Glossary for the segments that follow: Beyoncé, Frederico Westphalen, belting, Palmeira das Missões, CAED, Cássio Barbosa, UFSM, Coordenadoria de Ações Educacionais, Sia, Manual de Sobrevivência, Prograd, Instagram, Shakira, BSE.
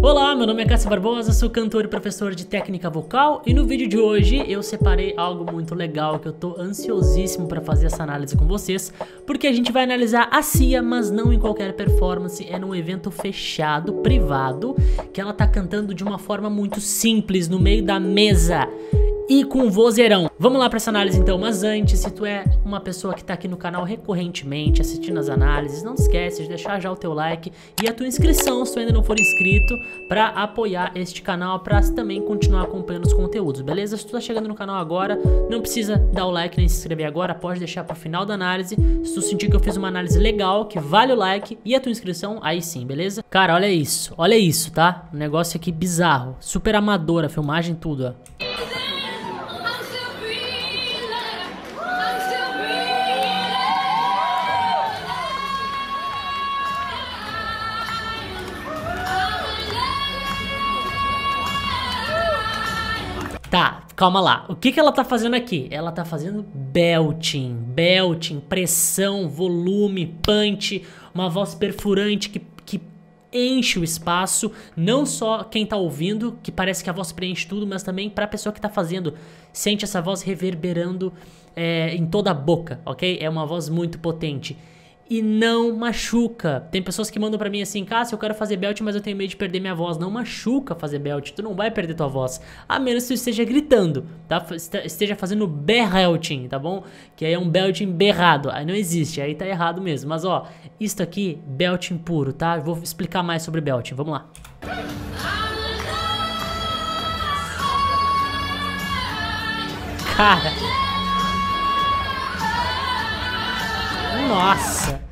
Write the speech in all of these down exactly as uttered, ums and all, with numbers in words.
Olá, meu nome é Cássio Barbosa, sou cantor e professor de técnica vocal e no vídeo de hoje eu separei algo muito legal que eu tô ansiosíssimo para fazer essa análise com vocês, porque a gente vai analisar a Sia, mas não em qualquer performance, é num evento fechado, privado, que ela tá cantando de uma forma muito simples, no meio da mesa. E com vozeirão. Vamos lá para essa análise então, mas antes, se tu é uma pessoa que tá aqui no canal recorrentemente assistindo as análises, não esquece de deixar já o teu like e a tua inscrição se tu ainda não for inscrito, para apoiar este canal, para também continuar acompanhando os conteúdos, beleza? Se tu tá chegando no canal agora, não precisa dar o like nem se inscrever agora, pode deixar pro final da análise. Se tu sentir que eu fiz uma análise legal, que vale o like e a tua inscrição, aí sim, beleza? Cara, olha isso, olha isso, tá? Um negócio aqui bizarro, super amadora, filmagem tudo, ó. Tá, calma lá. O que que ela tá fazendo aqui? Ela tá fazendo belting, belting, pressão, volume, punch, uma voz perfurante que, que enche o espaço, não só quem tá ouvindo, que parece que a voz preenche tudo, mas também pra pessoa que tá fazendo, sente essa voz reverberando é, em toda a boca, ok? É uma voz muito potente. E não machuca. Tem pessoas que mandam pra mim assim, Cássio, eu quero fazer belt, mas eu tenho medo de perder minha voz. Não machuca fazer belt, tu não vai perder tua voz. A menos que tu esteja gritando, tá? Esteja fazendo berrelting, tá bom? Que aí é um belting berrado. Aí não existe, aí tá errado mesmo. Mas ó, isto aqui, belting puro, tá? Eu vou explicar mais sobre belting, vamos lá. Cara... Nossa,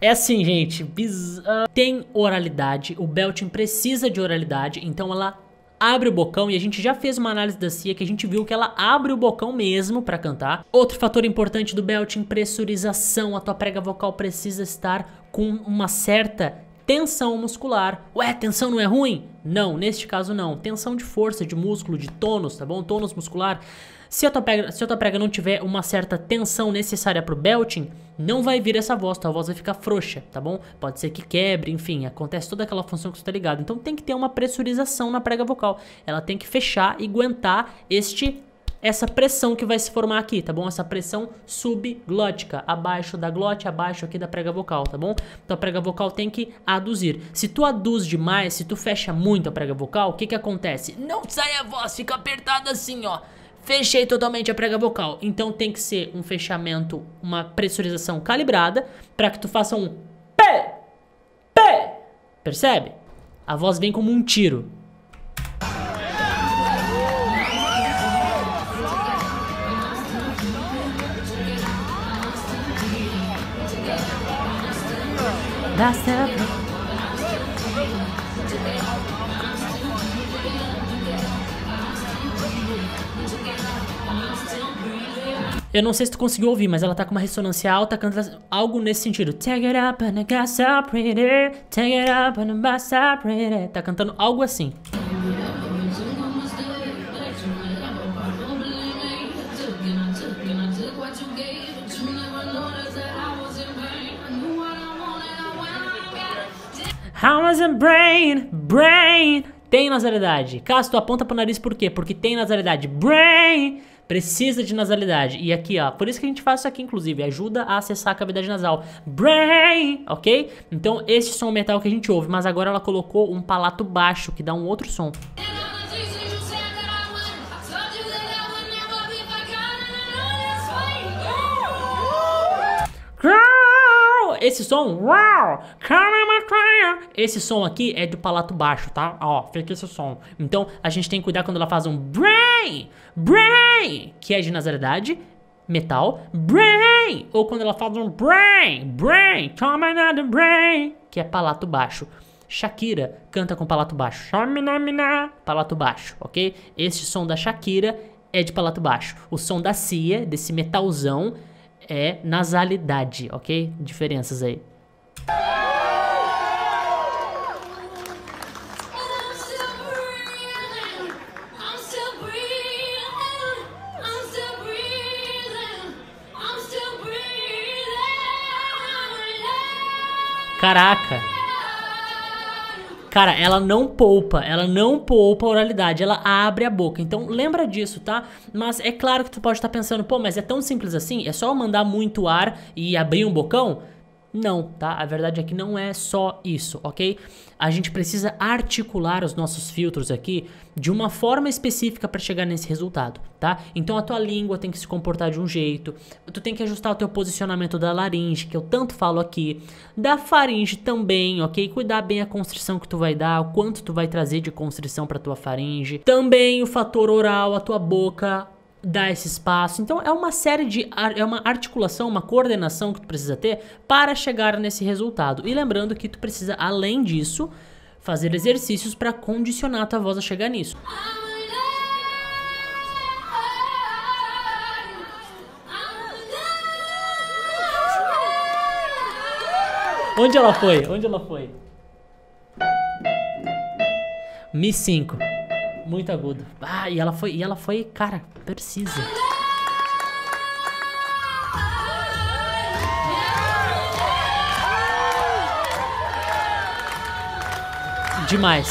é assim, gente, bizarro. Tem oralidade, o belting precisa de oralidade, então ela abre o bocão e a gente já fez uma análise da Sia que a gente viu que ela abre o bocão mesmo pra cantar. Outro fator importante do belting, pressurização, a tua prega vocal precisa estar com uma certa tensão muscular. Ué, tensão não é ruim? Não, neste caso não, tensão de força, de músculo, de tônus, tá bom? Tônus muscular. Se a tua prega, se a tua prega não tiver uma certa tensão necessária pro belting, não vai vir essa voz, tua voz vai ficar frouxa, tá bom? Pode ser que quebre, enfim, acontece toda aquela função que você tá ligado. Então tem que ter uma pressurização na prega vocal. Ela tem que fechar e aguentar este, essa pressão que vai se formar aqui, tá bom? Essa pressão subglótica, abaixo da glote, abaixo aqui da prega vocal, tá bom? Então a prega vocal tem que aduzir. Se tu aduz demais, se tu fecha muito a prega vocal, o que que acontece? Não sai a voz, fica apertada assim, ó. Fechei totalmente a prega vocal. Então tem que ser um fechamento, uma pressurização calibrada para que tu faça um pé, pé. Percebe? A voz vem como um tiro. Dá certo. Eu não sei se tu conseguiu ouvir, mas ela tá com uma ressonância alta, canta algo nesse sentido. Tá cantando algo assim. How was your brain? Brain! Tem nasalidade. Cássio, tu aponta pro nariz por quê? Porque tem nasalidade. Brain! Precisa de nasalidade. E aqui, ó, por isso que a gente faz isso aqui, inclusive, ajuda a acessar a cavidade nasal. Brain, ok? Então, esse som metal que a gente ouve, mas agora ela colocou um palato baixo, que dá um outro som. Esse som, esse som aqui é do palato baixo, tá? Ó, fica esse som. Então, a gente tem que cuidar quando ela faz um brain, brain, que é de nasalidade, metal, brain, ou quando ela faz um brain, brain, toma nada brain, que é palato baixo. Shakira canta com palato baixo, palato baixo, ok? Esse som da Shakira é de palato baixo. O som da Sia, desse metalzão, é nasalidade, ok? Diferenças aí. Caraca! Cara, ela não poupa, ela não poupa a oralidade, ela abre a boca. Então lembra disso, tá? Mas é claro que tu pode estar pensando, pô, mas é tão simples assim? É só mandar muito ar e abrir um bocão? Não, tá? A verdade é que não é só isso, ok? A gente precisa articular os nossos filtros aqui de uma forma específica para chegar nesse resultado, tá? Então a tua língua tem que se comportar de um jeito, tu tem que ajustar o teu posicionamento da laringe, que eu tanto falo aqui, da faringe também, ok? Cuidar bem a constrição que tu vai dar, o quanto tu vai trazer de constrição para tua faringe. Também o fator oral, a tua boca dar esse espaço. Então é uma série de, é uma articulação, uma coordenação que tu precisa ter para chegar nesse resultado. E lembrando que tu precisa, além disso, fazer exercícios para condicionar a tua voz a chegar nisso. Onde ela foi? Onde ela foi? Mi cinco. Muito agudo. Ah, e ela foi, e ela foi, cara, precisa. Demais.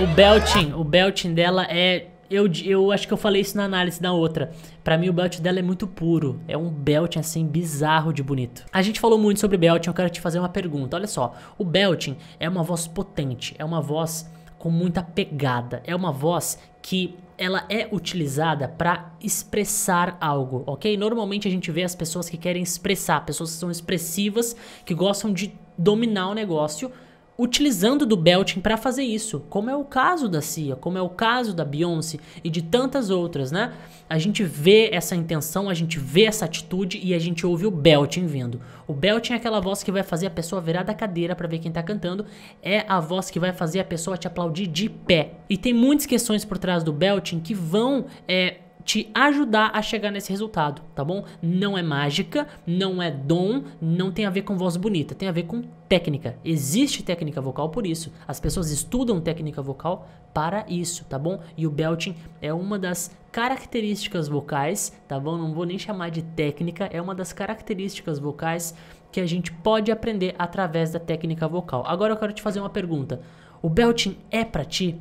O belting, o belting dela é... Eu, eu acho que eu falei isso na análise da outra. Pra mim o belt dela é muito puro. É um belting assim bizarro de bonito. A gente falou muito sobre belting, eu quero te fazer uma pergunta. Olha só, o belting é uma voz potente, é uma voz com muita pegada, é uma voz que ela é utilizada para expressar algo, ok? Normalmente a gente vê as pessoas que querem expressar, pessoas que são expressivas, que gostam de dominar o negócio, utilizando do belting para fazer isso, como é o caso da Sia, como é o caso da Beyoncé e de tantas outras, né? A gente vê essa intenção, a gente vê essa atitude e a gente ouve o belting vindo. O belting é aquela voz que vai fazer a pessoa virar da cadeira para ver quem tá cantando, é a voz que vai fazer a pessoa te aplaudir de pé. E tem muitas questões por trás do belting que vão... É, te ajudar a chegar nesse resultado, tá bom? Não é mágica, não é dom, não tem a ver com voz bonita, tem a ver com técnica. Existe técnica vocal por isso. As pessoas estudam técnica vocal para isso, tá bom? E o belting é uma das características vocais, tá bom? Não vou nem chamar de técnica, é uma das características vocais que a gente pode aprender através da técnica vocal. Agora eu quero te fazer uma pergunta. O belting é pra ti?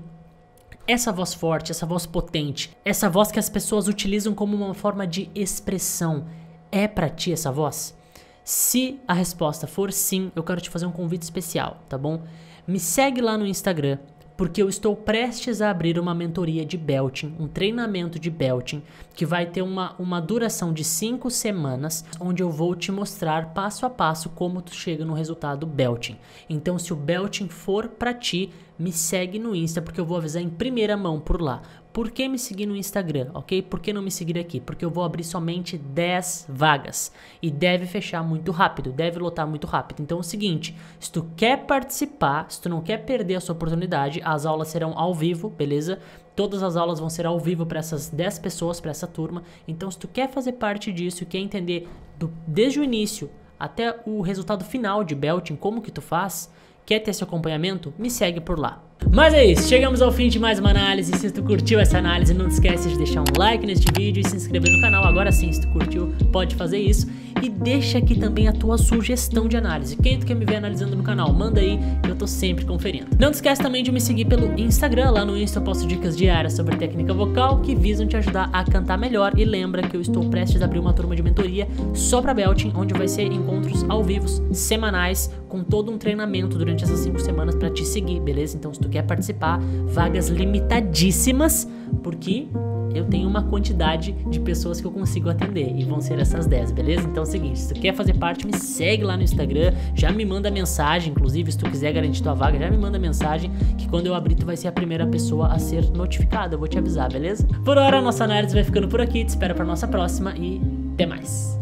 Essa voz forte, essa voz potente, essa voz que as pessoas utilizam como uma forma de expressão, é pra ti essa voz? Se a resposta for sim, eu quero te fazer um convite especial, tá bom? Me segue lá no Instagram, porque eu estou prestes a abrir uma mentoria de belting, um treinamento de belting, que vai ter uma, uma duração de cinco semanas, onde eu vou te mostrar passo a passo como tu chega no resultado belting. Então, se o belting for pra ti, me segue no Insta, porque eu vou avisar em primeira mão por lá. Por que me seguir no Instagram, ok? Por que não me seguir aqui? Porque eu vou abrir somente dez vagas e deve fechar muito rápido, deve lotar muito rápido. Então é o seguinte, se tu quer participar, se tu não quer perder essa oportunidade, as aulas serão ao vivo, beleza? Todas as aulas vão ser ao vivo para essas dez pessoas, para essa turma. Então se tu quer fazer parte disso, quer entender do, desde o início até o resultado final de belting, como que tu faz... Quer ter esse acompanhamento? Me segue por lá. Mas é isso, chegamos ao fim de mais uma análise. Se tu curtiu essa análise, não esquece de deixar um like neste vídeo e se inscrever no canal. Agora sim, se tu curtiu, pode fazer isso. E deixa aqui também a tua sugestão de análise. Quem tu quer me ver analisando no canal, manda aí, eu tô sempre conferindo. Não te esquece também de me seguir pelo Instagram. Lá no Insta eu posto dicas diárias sobre técnica vocal que visam te ajudar a cantar melhor. E lembra que eu estou prestes a abrir uma turma de mentoria só pra belting, onde vai ser encontros ao vivo, semanais, com todo um treinamento durante essas cinco semanas pra te seguir, beleza? Então se tu quer participar, vagas limitadíssimas, porque eu tenho uma quantidade de pessoas que eu consigo atender e vão ser essas dez, beleza? Então é o seguinte, se tu quer fazer parte, me segue lá no Instagram, já me manda mensagem, inclusive se tu quiser garantir tua vaga, já me manda mensagem que quando eu abrir tu vai ser a primeira pessoa a ser notificada, eu vou te avisar, beleza? Por hora a nossa análise vai ficando por aqui, te espero pra nossa próxima e até mais!